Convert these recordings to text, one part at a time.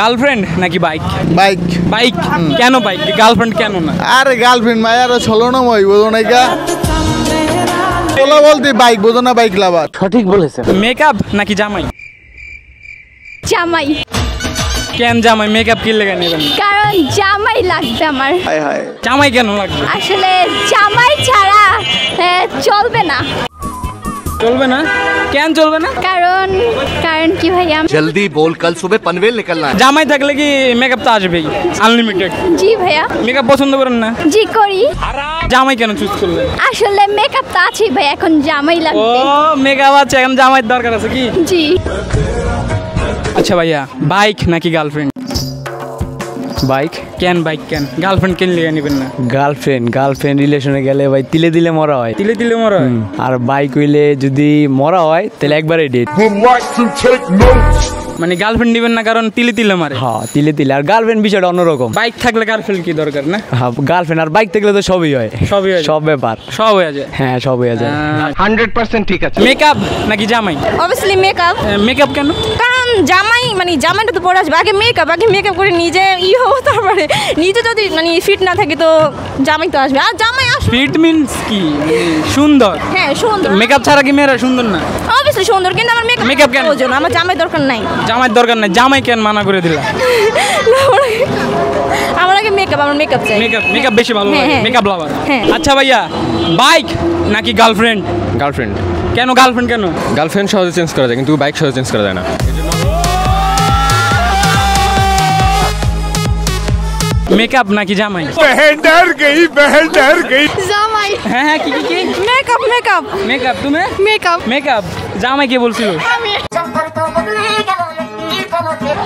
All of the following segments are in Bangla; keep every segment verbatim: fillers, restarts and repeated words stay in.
গার্লফ্রেন্ড নাকি বাইক? বাইক। বাইক কেন বাইক? গার্লফ্রেন্ড কেন না? আরে গার্লফ্রেন্ড মায়ের ছলো না মই বোঝো না বলা বলতে বাইক বোঝো না বাইক লাভার। সঠিক বলেছে। মেকআপ নাকি জামাই? জামাই। কেন জামাই মেকআপ কি লাগে নেবেন? কারণ জামাই লাগবে আমার। হায় হায় জামাই কেন লাগবে? আসলে জামাই ছাড়া চলবে না। চলবে না কেন চলবে না? কারণ কারণ কি ভাইয়া জলদি বল কাল সকালে পনভেল নিকলনা। জামাই থাকলে কি মেকআপ তো আসবেই আনলিমিটেড। জি ভাইয়া। মেকআপ পছন্দ করেন না? জি করি। জামাই কেন চুজ করলেন? আসলে মেকআপ তো আছে ভাই এখন জামাই লাগবে। ও মেকআপ আছে এখন জামাইর দরকার আছে কি? জি। আচ্ছা ভাইয়া বাইক নাকি গার্লফ্রেন্ড? বাইক। কেন বাইক কেন? গার্লফ্রেন্ড কেন লিয়ে নেবেন না? গার্লফ্রেন্ড গার্লফ্রেন্ড রিলেশনে গেলে ভাই তিলে দিলে মরা হয়। তিলে দিলে মরা হয়। আর বাইক হইলে যদি মরা হয় তাহলে একবারই ডেট। মানে গার্লফ্রেন্ড নেবেন না কারণ তিলে তিলে মারে? হ্যাঁ তিলে তিলে। আর গার্লফ্রেন্ড বিষয়টা অন্যরকম। বাইক থাকলে গার্লফ্রেন্ড কি দরকার না? হ্যাঁ গার্লফ্রেন্ড আর বাইক থাকলে তো সবই হয়। সবই হয়। সব ব্যাপার সব হয়ে যায়। হ্যাঁ সব হয়ে যায়। হান্ড্রেড পার্সেন্ট ঠিক আছে। মেকআপ নাকি জামাই? Obviously makeup. মেকআপ কেন? কারণ জামাই মানে জামাইটা তো পরে আসবে আগে মেকআপ। আগে মেকআপ করে নিজে ই হবো তারপরে নিজে যদি মানে ফিট না থাকি তো জামাই তো আসবে। আর জামাই আসবে ফিট মিনস কি সুন্দর। হ্যাঁ সুন্দর। মেকআপ ছাড়া কি মেয়েরা সুন্দর না? অবভিয়াসলি সুন্দর কিন্তু আমার মেকআপ কেন প্রয়োজন? আমার জামাই দরকার নাই। জামাই দরকার নাই জামাই কেন মানা করে দিলাম? আমার আগে মেকআপ। আমার মেকআপ চাই। মেকআপ মেকআপ বেশি ভালো লাগে মেকআপ লাভার। আচ্ছা ভাইয়া বাইক নাকি গার্লফ্রেন্ড? গার্লফ্রেন্ড। কেন গার্লফ্রেন্ড কেন? গার্লফ্রেন্ড সহজে চেঞ্জ করা যায় কিন্তু বাইক সহজে চেঞ্জ করা যায় না। মেকআপ নাকি জামাই? বেহেদার গই বেহেদার গই জামাই। হ্যাঁ হ্যাঁ কি কি মেকআপ মেকআপ মেকআপ তুমি মেকআপ মেকআপ জামাই কে বলছিল? আমি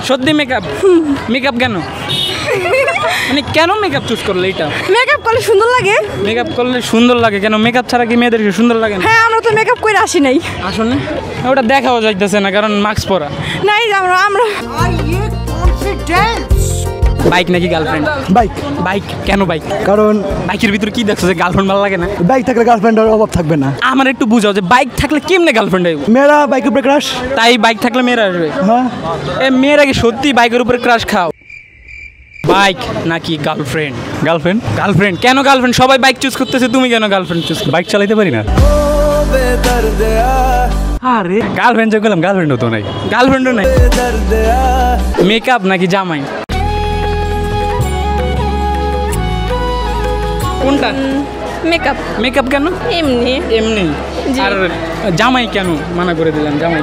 সত্যি মেকআপ। মেকআপ কেন মানে কেন মেকআপ চুজ করলে? এটা মেকআপ করলে সুন্দর লাগে। মেকআপ করলে সুন্দর লাগে কেন? মেকআপ ছাড়া কি মেয়েদের সুন্দর লাগে না? হ্যাঁ আমরা তো মেকআপ করে আসি নাই আসলে ওটা দেখাও যাইতেছে না কারণ মাস্ক পরা নাই আমরা আমরা। বাইক নাকি গার্লফ্রেন্ড? বাইক। বাইক কেন বাইক? কারণ বাইকের ভিতরে কি দেখছো যে গার্লফ্রেন্ড ভালো লাগে না? বাইক থাকলে গার্লফ্রেন্ডের অভাব থাকবে না। আমার একটু বুঝাও যে বাইক থাকলে কেমনে গার্লফ্রেন্ড আসবে? মেয়েরা বাইকের উপরে ক্রাশ তাই বাইক থাকলে মেয়েরা আসবে। হ্যাঁ এই মেয়েরা কি সত্যি বাইকের উপরে ক্রাশ খাও? বাইক নাকি গার্লফ্রেন্ড? গার্লফ্রেন্ড। গার্লফ্রেন্ড কেন গার্লফ্রেন্ড? সবাই বাইক চুজ করতেছে তুমি কেন গার্লফ্রেন্ড চুজ? বাইক চালাতে পারি না। আরে গার্লফ্রেন্ড যে বললাম গার্লফ্রেন্ডও তো নাই। গার্লফ্রেন্ডও নাই। মেকআপ নাকি জামাই? কোনটা? মেকআপ। মেকআপ কেন? এমনি এমনি। আর জামাই কেন মানা করে দিলাম? জামাই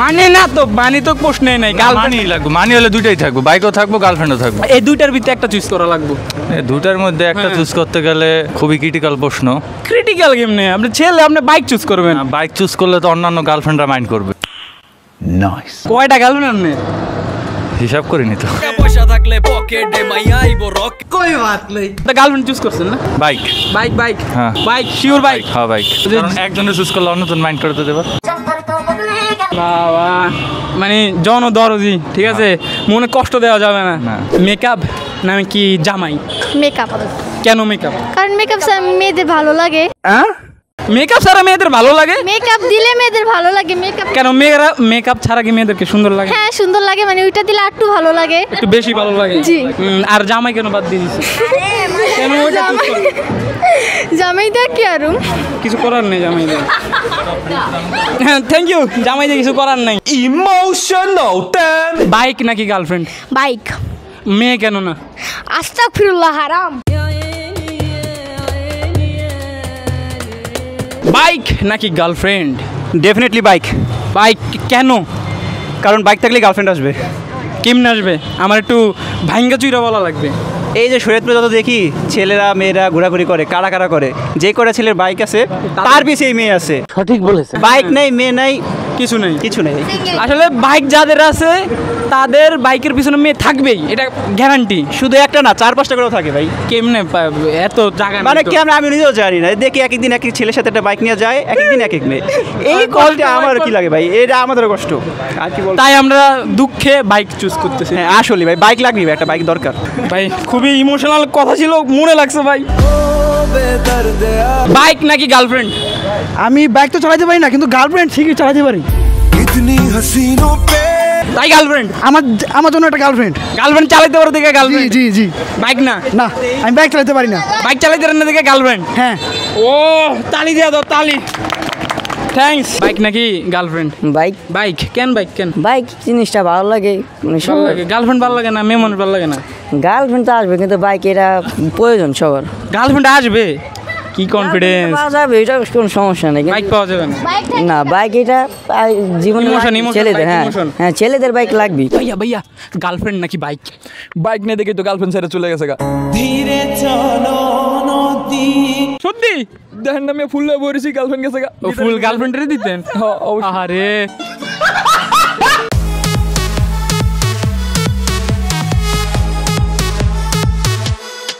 মানে না তো মানে তো প্রশ্নে নাই গার্লফ্রেন্ডই লাগবে। মানে হলে দুইটাই থাকবো বাইকও থাকবো গার্লফ্রেন্ডও থাকবো। এই দুইটার ভিতরে একটা চুজ করা লাগবে। এই দুইটার মধ্যে একটা চুজ করতে গেলে খুবই ক্রিটিক্যাল প্রশ্ন। ক্রিটিক্যাল গেম নেই আপনি ছেলে আপনি বাইক চুজ করবেন? বাইক চুজ করলে তো অন্যান্য গার্লফ্রেন্ডরা মাইন্ড করবে। নাইস। কয়টা গার্লফ্রেন্ড আপনি হিসাব করিনি তো? পয়সা থাকলে পকেটে মাইয়া আইবো রক কই বাত নাই। তো গার্লফ্রেন্ড চুজ করছেন না? বাইক। বাইক বাইক হ্যাঁ বাইক শিওর বাইক। হ্যাঁ বাইক। একজনের চুজ করলে অন্যজন মাইন্ড করতে দেব। বাবা মানে জন দরজি ঠিক আছে মনে কষ্ট দেওয়া যাবে না। মেকআপ নামে কি জামাই? মেকআপ। কেন মেকআপ? কারণ মেকআপ ছাড়া মেয়েদের ভালো লাগে। হ্যাঁ মেকআপ ছাড়া মেয়েদের ভালো লাগে। মেকআপ দিলে মেয়েদের ভালো লাগে। মেকআপ কেন? মেয়েরা মেকআপ ছাড়া কি মেয়েদেরকে সুন্দর লাগে? হ্যাঁ সুন্দর লাগে মানে ওইটা দিলে একটু ভালো লাগে একটু বেশি ভালো লাগে। জি। আর জামাই কেন বাদ দিয়ে দিয়েছি? কেন ওইটা চুজ করলে? জামাই দা কি আর কিছু করার নেই জামাই দা। হ্যাঁ থ্যাংক ইউ জামাই দা কিছু করার নাই। Emotional time. বাইক নাকি গার্লফ্রেন্ড? বাইক। মেয়ে কেন না? আস্তাগফিরুল্লাহ হারাম। বাইক নাকি গার্লফ্রেন্ড? Definitely bike. বাইক কেন? কারণ বাইক থাকলে গার্লফ্রেন্ড আসবে। কেমনে আসবে? আমার একটু ভাঙ্গা চুইরা বলা লাগবে। এই যে শরীয়তপুরে যত দেখি ছেলেরা মেয়েরা ঘোরাঘুরি করে কারা কারা করে যে কটা ছেলের বাইক আছে তার পিছিয়ে মেয়ে আছে। সঠিক বলেছে। বাইক নাই মেয়ে নাই কিছু নেই কিছু নেই আসলে বাইক যাদের আছে তাদের বাইকের পিছনে মেয়ে থাকবেই, এটা গ্যারান্টি। শুধু একটা না, চার পাঁচটা করে থাকে ভাই। কেমনে এত জায়গা মানে কেমন আমি নিজেও জানি না। দেখি এক একদিন এক এক ছেলের সাথে একটা বাইক নিয়ে যায়, এক একদিন এক এক মেয়ে। এই কলটা আমার কি লাগে ভাই, এটা আমাদের কষ্ট আর কি বলবো। তাই আমরা দুঃখে বাইক চুজ করতেছি। হ্যাঁ আসলে ভাই বাইক লাগবে, একটা বাইক দরকার ভাই। খুবই ইমোশনাল কথা ছিল, মনে লাগছে ভাই। বাইক নাকি গার্লফ্রেন্ড? আমি বাইক তো চালাতে পারি না, কিন্তু গার্লফ্রেন্ড ঠিকই চালাতে পারি। তাই গার্লফ্রেন্ড আমার আমার জন্য একটা গার্লফ্রেন্ড। গার্লফ্রেন্ড চালাতে পারো দেখে গার্লফ্রেন্ড? জি জি। বাইক না? না, আমি বাইক চালাতে পারি না। বাইক চালাতে পারেন না দেখে গার্লফ্রেন্ড? হ্যাঁ। ও তালি দিয়ে দাও, তালি। থ্যাঙ্কস। বাইক নাকি গার্লফ্রেন্ড? বাইক। বাইক কেন? বাইক কেন? বাইক জিনিসটা ভালো লাগে, ভালো লাগে। গার্লফ্রেন্ড ভালো লাগে না, মেমন ভালো লাগে না। গার্লফ্রেন্ড তো আসবে, কিন্তু বাইক এটা প্রয়োজন সবার। গার্লফ্রেন্ড আসবে কি কনফিডেন্স যাবে, এটা কোনো সমস্যা নেই। বাইক পাওয়া যাবে না? না, বাইক এটা জীবনে ছেলেদের। হ্যাঁ হ্যাঁ ছেলেদের বাইক লাগবে। ভাইয়া ভাইয়া গার্লফ্রেন্ড নাকি বাইক? বাইক না দেখে তো গার্লফ্রেন্ড ছেড়ে চলে গেছে। ধীরে চলো নদী। সত্যি দেখেন না, আমি ফুল বইছি গার্লফ্রেন্ড গেছে। ফুল গার্লফ্রেন্ডের দিতেন? হ্যাঁ। আরে